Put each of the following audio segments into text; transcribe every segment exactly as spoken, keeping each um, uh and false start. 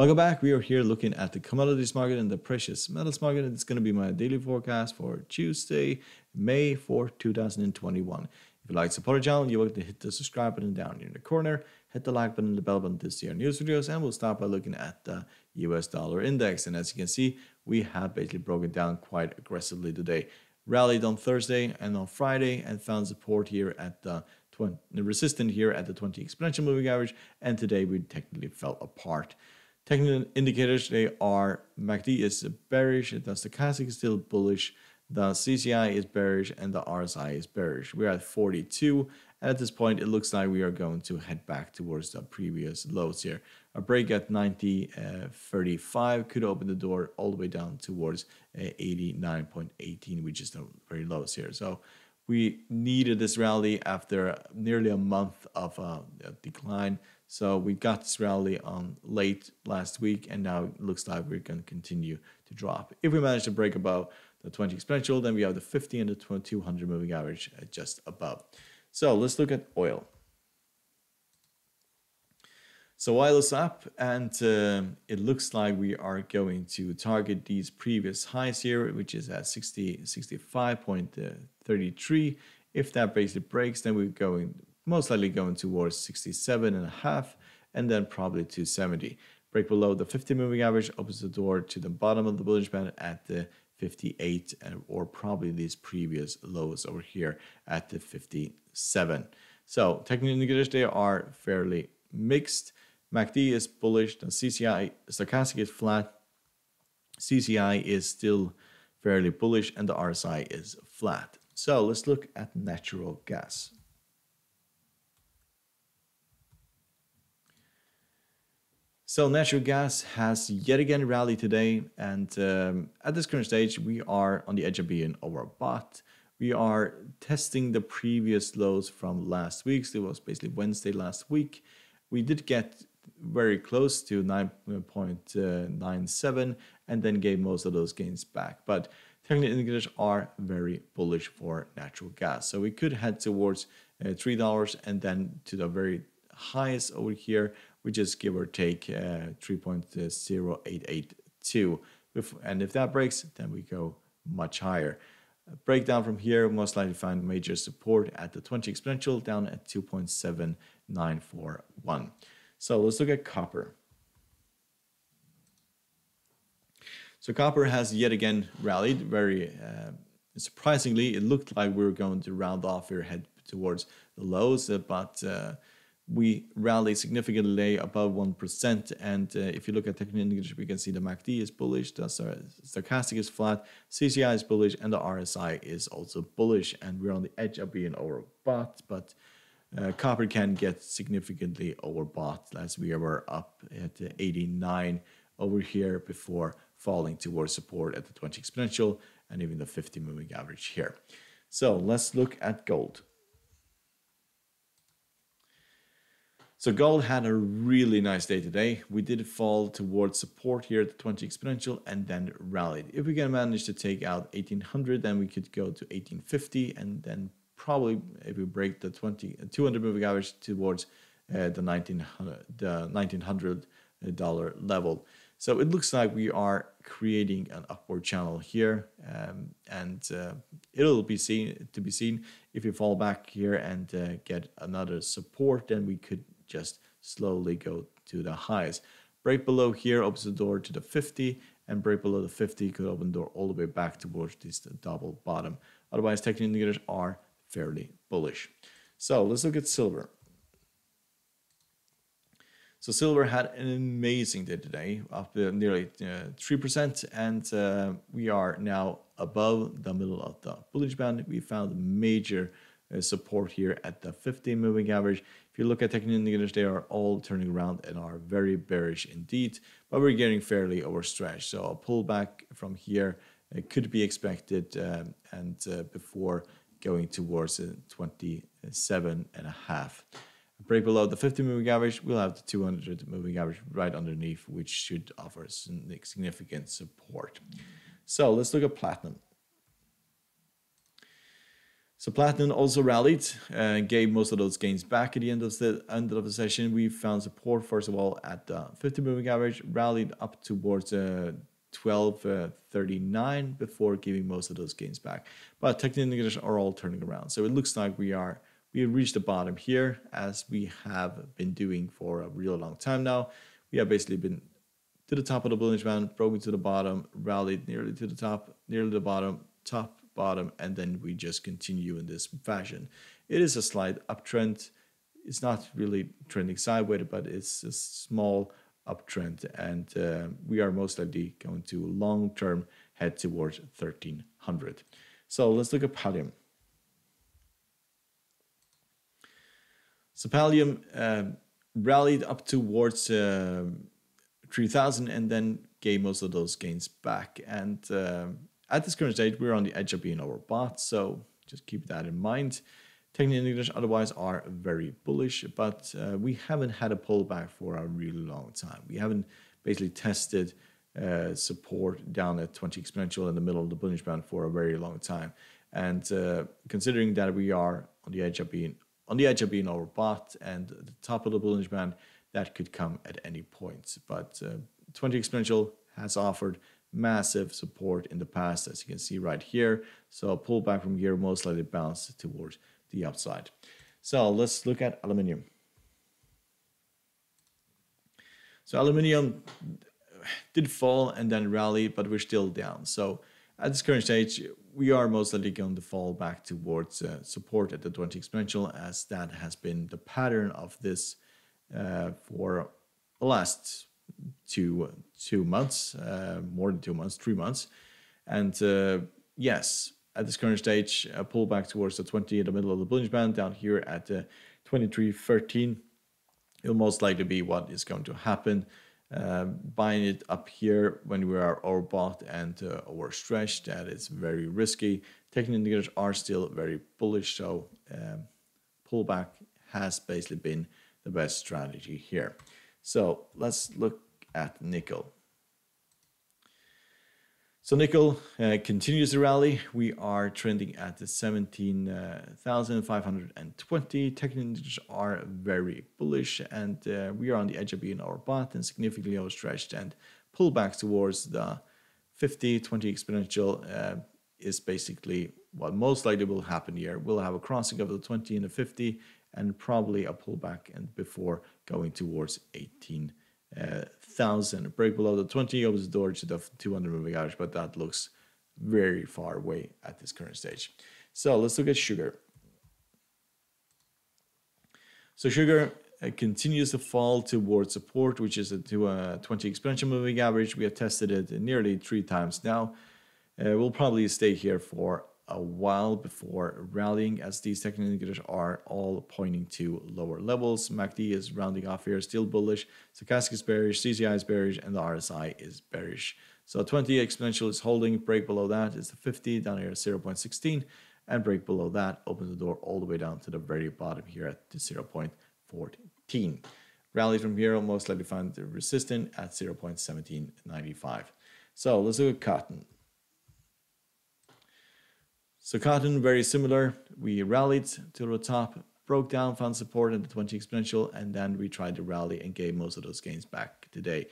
Welcome back. We are here looking at the commodities market and the precious metals market. It's going to be my daily forecast for Tuesday, May fourth, two thousand twenty-one. If you like to support our channel, you're welcome to hit the subscribe button down here in the corner. Hit the like button and the bell button to see our news videos. And we'll start by looking at the U S dollar index. And as you can see, we have basically broken down quite aggressively today. Rallied on Thursday and on Friday and found support here at the twenty, resistant here at the twenty exponential moving average. And today we technically fell apart. Technical indicators today are M A C D is bearish, the stochastic is still bullish, the C C I is bearish, and the R S I is bearish. We're at forty-two, and at this point, it looks like we are going to head back towards the previous lows here. A break at ninety thirty-five uh, could open the door all the way down towards uh, eighty-nine eighteen, which is the very lows here. So we needed this rally after nearly a month of uh, decline. So we got this rally on late last week, and now it looks like we're going to continue to drop. If we manage to break above the twenty exponential, then we have the fifty and the two hundred moving average just above. So let's look at oil. So oil is up, and uh, it looks like we are going to target these previous highs here, which is at sixty, sixty-five thirty-three. If that basically breaks, then we're going most likely going towards sixty-seven and a half, and then probably to seventy. Break below the fifty moving average opens the door to the bottom of the bullish band at the fifty-eight, or probably these previous lows over here at the fifty-seven. So technical indicators, they are fairly mixed. M A C D is bullish, the C C I stochastic is flat, C C I is still fairly bullish, and the R S I is flat. So let's look at natural gas. So natural gas has yet again rallied today, and um, at this current stage, we are on the edge of being overbought. We are testing the previous lows from last week. So it was basically Wednesday last week. We did get very close to nine point nine seven and then gave most of those gains back. But technical indicators are very bullish for natural gas. So we could head towards uh, three dollars and then to the very highest over here, which is give or take uh, three point zero eight eight two. If, and if that breaks, then we go much higher. Breakdown from here, most likely find major support at the twenty exponential down at two point seven nine four one. So let's look at copper. So copper has yet again rallied very uh, surprisingly. It looked like we were going to round off here, head towards the lows, but uh, we rallied significantly above one percent. And uh, if you look at technical indicators, we can see the M A C D is bullish, the stochastic is flat, C C I is bullish, and the R S I is also bullish. And we're on the edge of being overbought, but uh, copper can get significantly overbought as we were up at eighty-nine over here before falling towards support at the twenty exponential and even the fifty moving average here. So let's look at gold. So gold had a really nice day today. We did fall towards support here at the twenty exponential and then rallied. If we can manage to take out eighteen hundred, then we could go to eighteen fifty, and then probably if we break the twenty, two hundred moving average towards uh, the nineteen hundred dollar level. So it looks like we are creating an upward channel here, um, and uh, it'll be seen to be seen. If you fall back here and uh, get another support, then we could just slowly go to the highs. Break below here opens the door to the fifty, and break below the fifty could open the door all the way back towards this double bottom. Otherwise, technical indicators are fairly bullish. So let's look at silver. So silver had an amazing day today, up nearly uh, three percent, and uh, we are now above the middle of the bullish band. We found major uh, support here at the fifty moving average. If you look at technical indicators, they are all turning around and are very bearish indeed, but we're getting fairly overstretched. So a pullback from here uh, could be expected, um, and uh, before going towards uh, twenty-seven and a half. Break below the fifty moving average, we'll have the two hundred moving average right underneath, which should offer significant support. So let's look at platinum. So Platinum also rallied and gave most of those gains back at the end of the end of the session. We found support first of all at the fifty moving average, rallied up towards uh, twelve thirty-nine before giving most of those gains back. But technical indicators are all turning around, so it looks like we are we reached the bottom here, as we have been doing for a real long time now. We have basically been to the top of the Bollinger Band, broken to the bottom, rallied nearly to the top, nearly the bottom, top, bottom, and then we just continue in this fashion. It is a slight uptrend. It's not really trending sideways, but it's a small uptrend, and uh, we are most likely going to long term head towards thirteen hundred. So let's look at Pallium. So Pallium uh, rallied up towards uh, three thousand and then gave most of those gains back. And uh, at this current stage, we're on the edge of being overbought, so just keep that in mind. Technical indicators otherwise are very bullish, but uh, we haven't had a pullback for a really long time. We haven't basically tested uh, support down at twenty exponential in the middle of the Bollinger Band for a very long time. And uh, considering that we are on the edge of being on the edge of being overbought and the top of the Bollinger Band, that could come at any point. But uh, twenty exponential has offered massive support in the past, as you can see right here. So a pullback from here most likely bounced towards the upside. So let's look at aluminium. So aluminium did fall and then rally, but we're still down. So at this current stage, we are most likely going to fall back towards uh, support at the twenty exponential, as that has been the pattern of this uh, for the last two two months, uh, more than two months, three months. And uh, yes, at this current stage, a pullback towards the twenty in the middle of the Bollinger Band down here at the uh, twenty-three thirteen. It'll most likely be what is going to happen. Uh, buying it up here when we are overbought and uh, overstretched, that is very risky. Technical indicators are still very bullish, so um, pullback has basically been the best strategy here. So let's look at nickel. So nickel uh, continues the rally. We are trending at the seventeen thousand five hundred twenty. Technical indicators are very bullish, and uh, we are on the edge of being overbought and significantly overstretched, and pullbacks towards the fifty, twenty exponential uh, is basically what most likely will happen here. We'll have a crossing of the twenty and the fifty, and probably a pullback and before going towards eighteen. Uh, thousand break below the twenty opens the door to the two hundred moving average, but that looks very far away at this current stage. So let's look at sugar. So sugar uh, continues to fall towards support, which is a to a twenty exponential moving average. We have tested it nearly three times now. Uh, we'll probably stay here for a while before rallying, as these technical indicators are all pointing to lower levels. M A C D is rounding off here, still bullish. Stochastic is bearish, C C I is bearish, and the R S I is bearish. So twenty exponential is holding, break below that is the fifty, down here at zero point one six, and break below that opens the door all the way down to the very bottom here at the zero point one four. Rally from here will most likely find the resistance at zero point one seven nine five. So let's look at cotton. So cotton, very similar. We rallied to the top, broke down, found support at the twenty exponential, and then we tried to rally and gave most of those gains back today.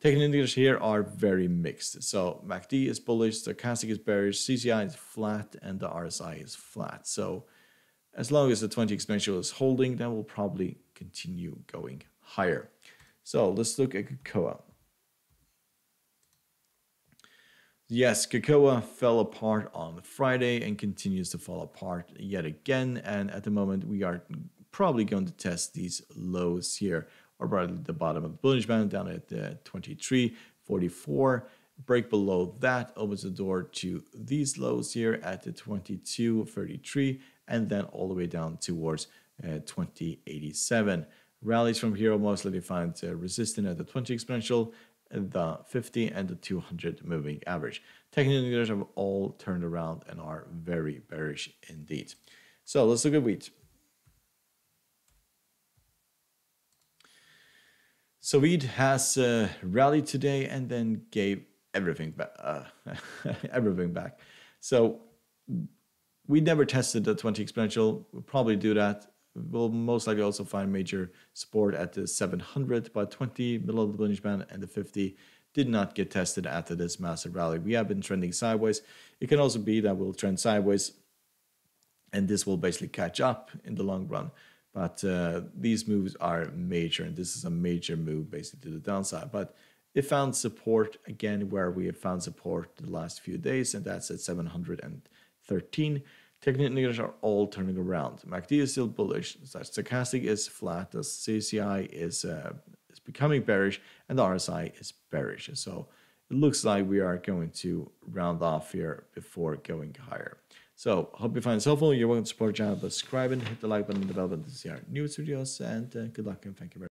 Technical indicators here are very mixed. So M A C D is bullish, stochastic is bearish, C C I is flat, and the R S I is flat. So as long as the twenty exponential is holding, then we'll probably continue going higher. So let's look at cocoa. Yes, cocoa fell apart on Friday and continues to fall apart yet again. And at the moment, we are probably going to test these lows here, or probably the bottom of the Bollinger Band down at the twenty-three forty-four. Break below that opens the door to these lows here at the twenty-two thirty-three, and then all the way down towards uh, twenty eighty-seven. Rallies from here most likely find uh, resistance at the twenty exponential, the fifty, and the two hundred moving average. Technical indicators have all turned around and are very bearish indeed. So let's look at wheat. So wheat has uh, rallied today and then gave everything back. Uh, everything back. So We never tested the twenty exponential. We'll probably do that. We'll most likely also find major support at the seven hundred, but twenty, middle of the Bollinger Band, and the fifty did not get tested after this massive rally. We have been trending sideways. It can also be that we'll trend sideways, and this will basically catch up in the long run. But uh, these moves are major, and this is a major move basically to the downside. But it found support again where we have found support the last few days, and that's at seven hundred thirteen. Technical indicators are all turning around. M A C D is still bullish. Stochastic is flat. The C C I is uh, is becoming bearish, and the R S I is bearish. So it looks like we are going to round off here before going higher. So hope you find this helpful. You're welcome to support the channel by subscribing, hit the like button, and the bell button to see our newest videos. And uh, good luck and thank you very much.